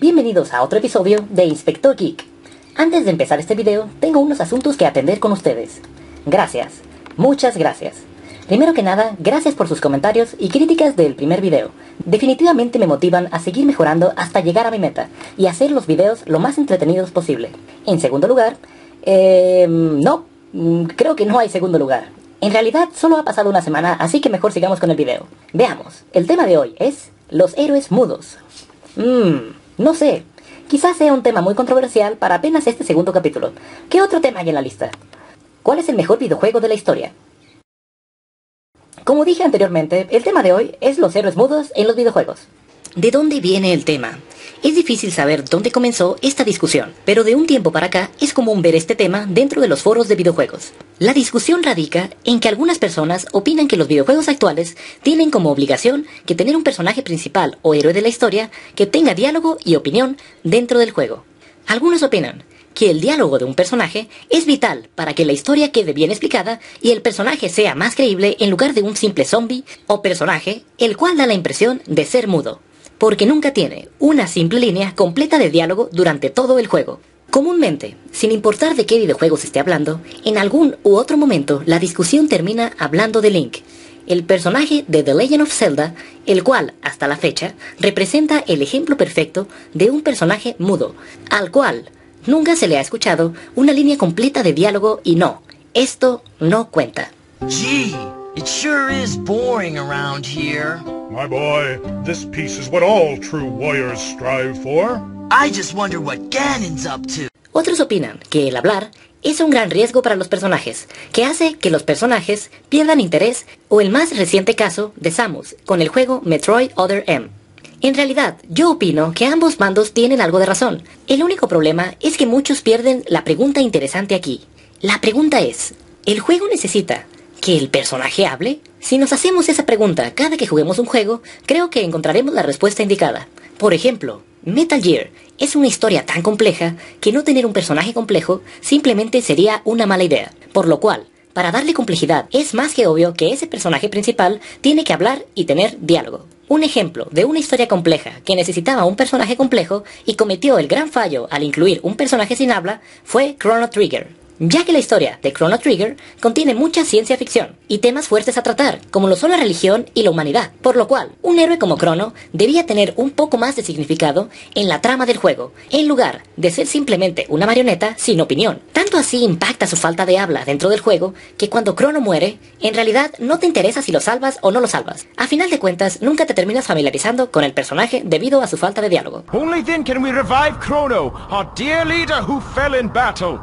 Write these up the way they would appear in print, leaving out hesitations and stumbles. Bienvenidos a otro episodio de Inspector Geek. Antes de empezar este video, tengo unos asuntos que atender con ustedes. Gracias, muchas gracias. Primero que nada, gracias por sus comentarios y críticas del primer video. Definitivamente me motivan a seguir mejorando hasta llegar a mi meta y hacer los videos lo más entretenidos posible. En segundo lugar, no, creo que no hay segundo lugar. En realidad, solo ha pasado una semana, así que mejor sigamos con el video. Veamos, el tema de hoy es los héroes mudos. No sé, quizás sea un tema muy controversial para apenas este segundo capítulo. ¿Qué otro tema hay en la lista? ¿Cuál es el mejor videojuego de la historia? Como dije anteriormente, el tema de hoy es los héroes mudos en los videojuegos. ¿De dónde viene el tema? Es difícil saber dónde comenzó esta discusión, pero de un tiempo para acá es común ver este tema dentro de los foros de videojuegos. La discusión radica en que algunas personas opinan que los videojuegos actuales tienen como obligación que tener un personaje principal o héroe de la historia que tenga diálogo y opinión dentro del juego. Algunos opinan que el diálogo de un personaje es vital para que la historia quede bien explicada y el personaje sea más creíble en lugar de un simple zombie o personaje el cual da la impresión de ser mudo, porque nunca tiene una simple línea completa de diálogo durante todo el juego. Comúnmente, sin importar de qué videojuego se esté hablando, en algún u otro momento la discusión termina hablando de Link, el personaje de The Legend of Zelda, el cual, hasta la fecha, representa el ejemplo perfecto de un personaje mudo, al cual nunca se le ha escuchado una línea completa de diálogo y no, esto no cuenta. Gee, it sure is boring around here. My boy, this piece is what all true warriors strive for. I just wonder what Ganon's up to. Otros opinan que el hablar es un gran riesgo para los personajes, que hace que los personajes pierdan interés, o el más reciente caso de Samus con el juego Metroid Other M. En realidad, yo opino que ambos bandos tienen algo de razón. El único problema es que muchos pierden la pregunta interesante aquí. La pregunta es, ¿el juego necesita que el personaje hable? Si nos hacemos esa pregunta cada que juguemos un juego, creo que encontraremos la respuesta indicada. Por ejemplo, Metal Gear es una historia tan compleja que no tener un personaje complejo simplemente sería una mala idea. Por lo cual, para darle complejidad, es más que obvio que ese personaje principal tiene que hablar y tener diálogo. Un ejemplo de una historia compleja que necesitaba un personaje complejo y cometió el gran fallo al incluir un personaje sin habla fue Chrono Trigger, ya que la historia de Chrono Trigger contiene mucha ciencia ficción y temas fuertes a tratar, como lo son la religión y la humanidad, por lo cual un héroe como Chrono debía tener un poco más de significado en la trama del juego, en lugar de ser simplemente una marioneta sin opinión. Tanto así impacta su falta de habla dentro del juego, que cuando Chrono muere, en realidad no te interesa si lo salvas o no lo salvas. A final de cuentas, nunca te terminas familiarizando con el personaje debido a su falta de diálogo. Only then can we revive Chrono, our dear leader who fell in battle.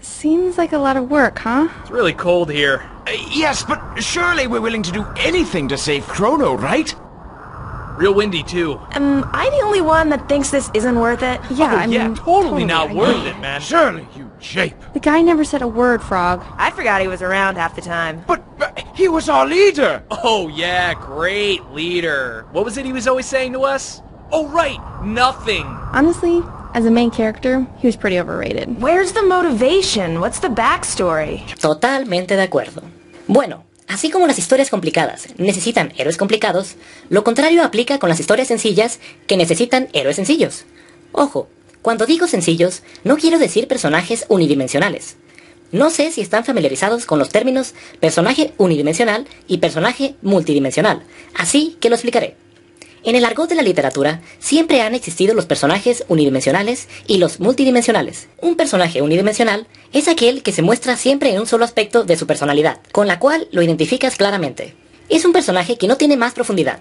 Seems like a lot of work, huh? It's really cold here. Yes, but surely we're willing to do anything to save Chrono, right? Real windy, too. Am I the only one that thinks this isn't worth it? Yeah, totally not worth it, man. Surely, you jape. The guy never said a word, Frog. I forgot he was around half the time. But he was our leader! Oh, yeah, great leader. What was it he was always saying to us? Oh, right, nothing. Honestly, as a main character, he was pretty overrated. Where's the motivation? What's the backstory? Totalmente de acuerdo. Bueno, así como las historias complicadas necesitan héroes complicados, lo contrario aplica con las historias sencillas que necesitan héroes sencillos. Ojo, cuando digo sencillos, no quiero decir personajes unidimensionales. No sé si están familiarizados con los términos personaje unidimensional y personaje multidimensional, así que lo explicaré. En el argot de la literatura, siempre han existido los personajes unidimensionales y los multidimensionales. Un personaje unidimensional es aquel que se muestra siempre en un solo aspecto de su personalidad, con la cual lo identificas claramente. Es un personaje que no tiene más profundidad,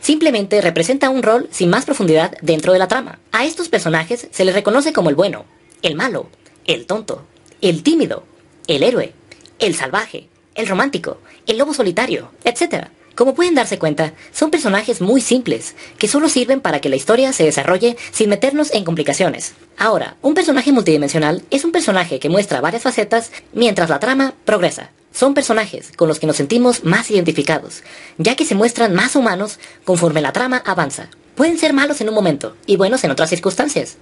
simplemente representa un rol sin más profundidad dentro de la trama. A estos personajes se les reconoce como el bueno, el malo, el tonto, el tímido, el héroe, el salvaje, el romántico, el lobo solitario, etc. Como pueden darse cuenta, son personajes muy simples, que solo sirven para que la historia se desarrolle sin meternos en complicaciones. Ahora, un personaje multidimensional es un personaje que muestra varias facetas mientras la trama progresa. Son personajes con los que nos sentimos más identificados, ya que se muestran más humanos conforme la trama avanza. Pueden ser malos en un momento y buenos en otras circunstancias.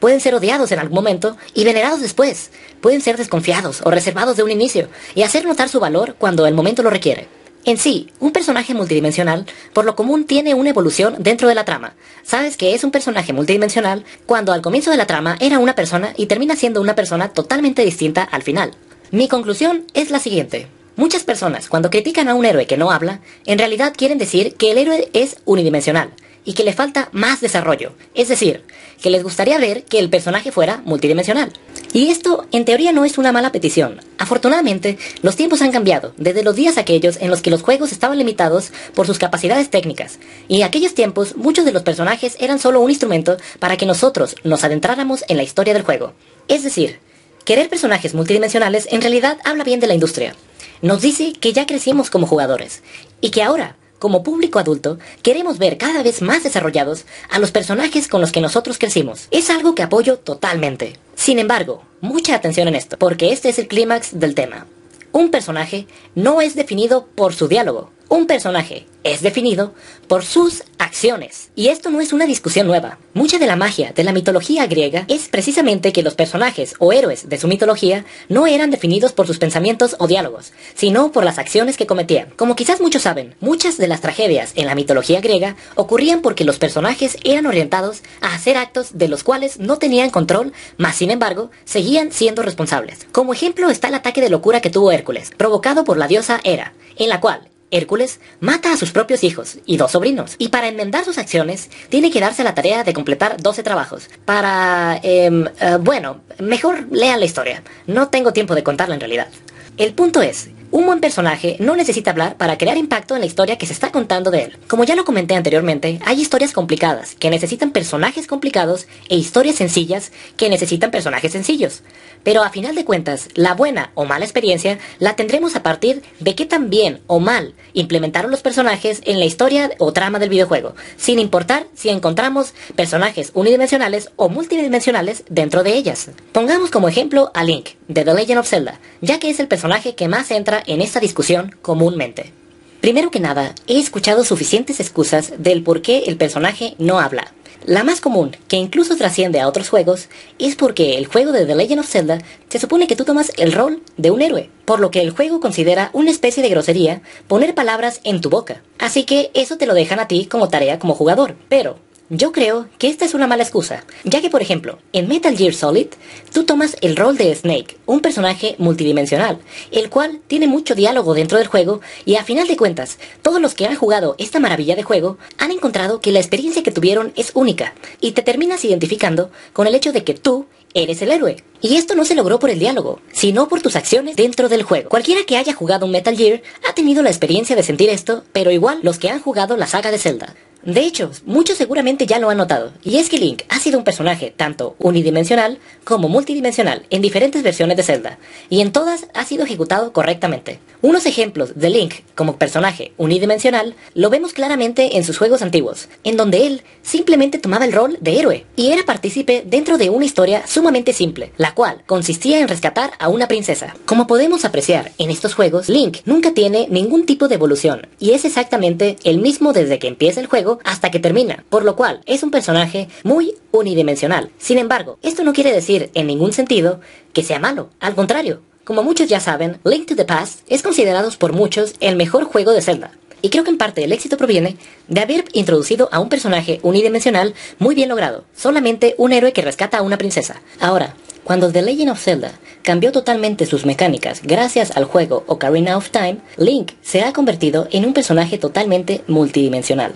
Pueden ser odiados en algún momento y venerados después. Pueden ser desconfiados o reservados de un inicio y hacer notar su valor cuando el momento lo requiere. En sí, un personaje multidimensional por lo común tiene una evolución dentro de la trama. Sabes que es un personaje multidimensional cuando al comienzo de la trama era una persona y termina siendo una persona totalmente distinta al final. Mi conclusión es la siguiente. Muchas personas cuando critican a un héroe que no habla, en realidad quieren decir que el héroe es unidimensional y que le falta más desarrollo. Es decir, que les gustaría ver que el personaje fuera multidimensional. Y esto, en teoría, no es una mala petición. Afortunadamente, los tiempos han cambiado, desde los días aquellos en los que los juegos estaban limitados por sus capacidades técnicas, y en aquellos tiempos muchos de los personajes eran solo un instrumento para que nosotros nos adentráramos en la historia del juego. Es decir, querer personajes multidimensionales en realidad habla bien de la industria. Nos dice que ya crecimos como jugadores, y que ahora, como público adulto, queremos ver cada vez más desarrollados a los personajes con los que nosotros crecimos. Es algo que apoyo totalmente. Sin embargo, mucha atención en esto, porque este es el clímax del tema. Un personaje no es definido por su diálogo. Un personaje es definido por sus acciones. Y esto no es una discusión nueva. Mucha de la magia de la mitología griega es precisamente que los personajes o héroes de su mitología no eran definidos por sus pensamientos o diálogos, sino por las acciones que cometían. Como quizás muchos saben, muchas de las tragedias en la mitología griega ocurrían porque los personajes eran orientados a hacer actos de los cuales no tenían control, mas sin embargo, seguían siendo responsables. Como ejemplo está el ataque de locura que tuvo Hércules, provocado por la diosa Hera, en la cual Hércules mata a sus propios hijos y 2 sobrinos, y para enmendar sus acciones tiene que darse la tarea de completar 12 trabajos para... bueno, mejor lean la historia, no tengo tiempo de contarla en realidad. El punto es, un buen personaje no necesita hablar para crear impacto en la historia que se está contando de él. Como ya lo comenté anteriormente, hay historias complicadas que necesitan personajes complicados e historias sencillas que necesitan personajes sencillos. Pero a final de cuentas, la buena o mala experiencia la tendremos a partir de qué tan bien o mal implementaron los personajes en la historia o trama del videojuego, sin importar si encontramos personajes unidimensionales o multidimensionales dentro de ellas. Pongamos como ejemplo a Link, de The Legend of Zelda, ya que es el personaje que más entra en esta discusión comúnmente. Primero que nada, he escuchado suficientes excusas del por qué el personaje no habla. La más común, que incluso trasciende a otros juegos, es porque el juego de The Legend of Zelda se supone que tú tomas el rol de un héroe, por lo que el juego considera una especie de grosería poner palabras en tu boca. Así que eso te lo dejan a ti como tarea como jugador. Pero yo creo que esta es una mala excusa, ya que por ejemplo, en Metal Gear Solid, tú tomas el rol de Snake, un personaje multidimensional, el cual tiene mucho diálogo dentro del juego, y a final de cuentas, todos los que han jugado esta maravilla de juego, han encontrado que la experiencia que tuvieron es única, y te terminas identificando con el hecho de que tú eres el héroe. Y esto no se logró por el diálogo, sino por tus acciones dentro del juego. Cualquiera que haya jugado un Metal Gear ha tenido la experiencia de sentir esto, pero igual los que han jugado la saga de Zelda. De hecho, muchos seguramente ya lo han notado, y es que Link ha sido un personaje tanto unidimensional como multidimensional en diferentes versiones de Zelda, y en todas ha sido ejecutado correctamente. Unos ejemplos de Link como personaje unidimensional lo vemos claramente en sus juegos antiguos, en donde él simplemente tomaba el rol de héroe, y era partícipe dentro de una historia sumamente simple, la cual consistía en rescatar a una princesa. Como podemos apreciar en estos juegos, Link nunca tiene ningún tipo de evolución, y es exactamente el mismo desde que empieza el juego hasta que termina, por lo cual es un personaje muy unidimensional. Sin embargo, esto no quiere decir en ningún sentido que sea malo, al contrario. Como muchos ya saben, Link to the Past es considerado por muchos el mejor juego de Zelda, y creo que en parte el éxito proviene de haber introducido a un personaje unidimensional muy bien logrado, solamente un héroe que rescata a una princesa. Ahora, cuando The Legend of Zelda cambió totalmente sus mecánicas gracias al juego Ocarina of Time, Link se ha convertido en un personaje totalmente multidimensional.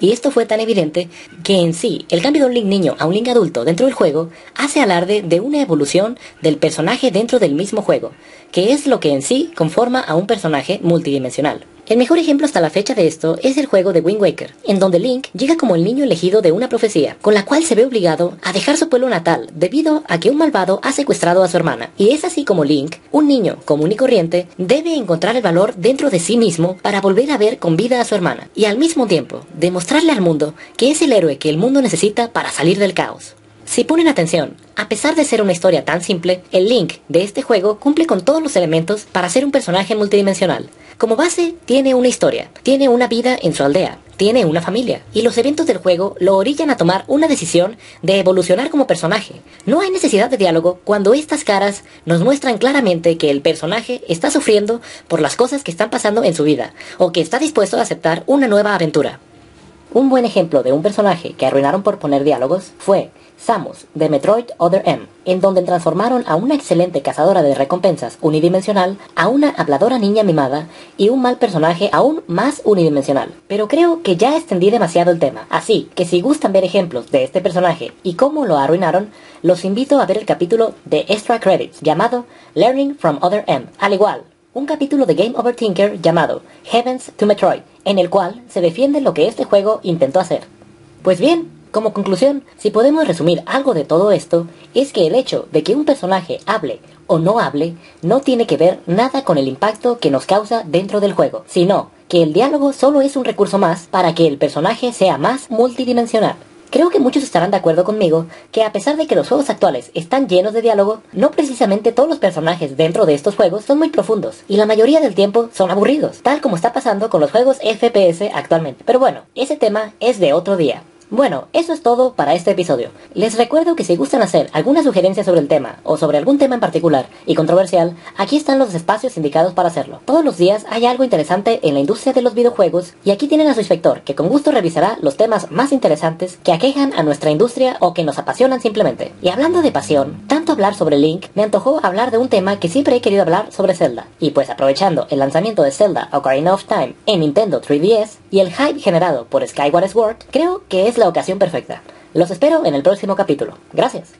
Y esto fue tan evidente que en sí, el cambio de un Link niño a un Link adulto dentro del juego hace alarde de una evolución del personaje dentro del mismo juego, que es lo que en sí conforma a un personaje multidimensional. El mejor ejemplo hasta la fecha de esto es el juego de Wind Waker, en donde Link llega como el niño elegido de una profecía, con la cual se ve obligado a dejar su pueblo natal debido a que un malvado ha secuestrado a su hermana. Y es así como Link, un niño común y corriente, debe encontrar el valor dentro de sí mismo para volver a ver con vida a su hermana, y al mismo tiempo demostrarle al mundo que es el héroe que el mundo necesita para salir del caos. Si ponen atención, a pesar de ser una historia tan simple, el Link de este juego cumple con todos los elementos para ser un personaje multidimensional. Como base, tiene una historia, tiene una vida en su aldea, tiene una familia, y los eventos del juego lo orillan a tomar una decisión de evolucionar como personaje. No hay necesidad de diálogo cuando estas caras nos muestran claramente que el personaje está sufriendo por las cosas que están pasando en su vida, o que está dispuesto a aceptar una nueva aventura. Un buen ejemplo de un personaje que arruinaron por poner diálogos fue Samus, de Metroid Other M, en donde transformaron a una excelente cazadora de recompensas unidimensional a una habladora niña mimada y un mal personaje aún más unidimensional. Pero creo que ya extendí demasiado el tema, así que si gustan ver ejemplos de este personaje y cómo lo arruinaron, los invito a ver el capítulo de Extra Credits llamado Learning from Other M, al igual un capítulo de Game Over Tinker llamado Heavens to Metroid, en el cual se defiende lo que este juego intentó hacer. Pues bien, como conclusión, si podemos resumir algo de todo esto, es que el hecho de que un personaje hable o no hable no tiene que ver nada con el impacto que nos causa dentro del juego, sino que el diálogo solo es un recurso más para que el personaje sea más multidimensional. Creo que muchos estarán de acuerdo conmigo que a pesar de que los juegos actuales están llenos de diálogo, no precisamente todos los personajes dentro de estos juegos son muy profundos, y la mayoría del tiempo son aburridos, tal como está pasando con los juegos FPS actualmente. Pero bueno, ese tema es de otro día. Bueno, eso es todo para este episodio. Les recuerdo que si gustan hacer alguna sugerencia sobre el tema, o sobre algún tema en particular y controversial, aquí están los espacios indicados para hacerlo. Todos los días hay algo interesante en la industria de los videojuegos, y aquí tienen a su inspector, que con gusto revisará los temas más interesantes que aquejan a nuestra industria o que nos apasionan simplemente. Y hablando de pasión, tanto hablar sobre Link, me antojó hablar de un tema que siempre he querido hablar sobre Zelda. Y pues aprovechando el lanzamiento de Zelda Ocarina of Time en Nintendo 3DS, y el hype generado por Skyward Sword, creo que es la ocasión perfecta. Los espero en el próximo capítulo. Gracias.